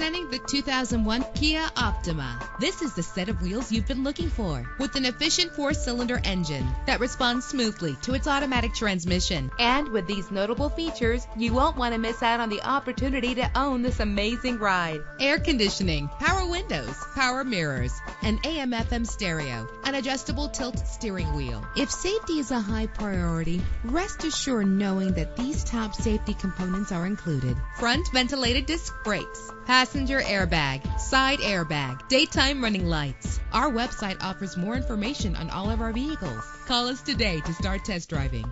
Presenting the 2001 Kia Optima. This is the set of wheels you've been looking for, with an efficient 4-cylinder engine that responds smoothly to its automatic transmission. And with these notable features, you won't want to miss out on the opportunity to own this amazing ride. Air conditioning, power windows, power mirrors, an AM/FM stereo, an adjustable tilt steering wheel. If safety is a high priority, rest assured knowing that these top safety components are included: front ventilated disc brakes, passenger airbag, side airbag, daytime running lights. Our website offers more information on all of our vehicles. Call us today to start test driving.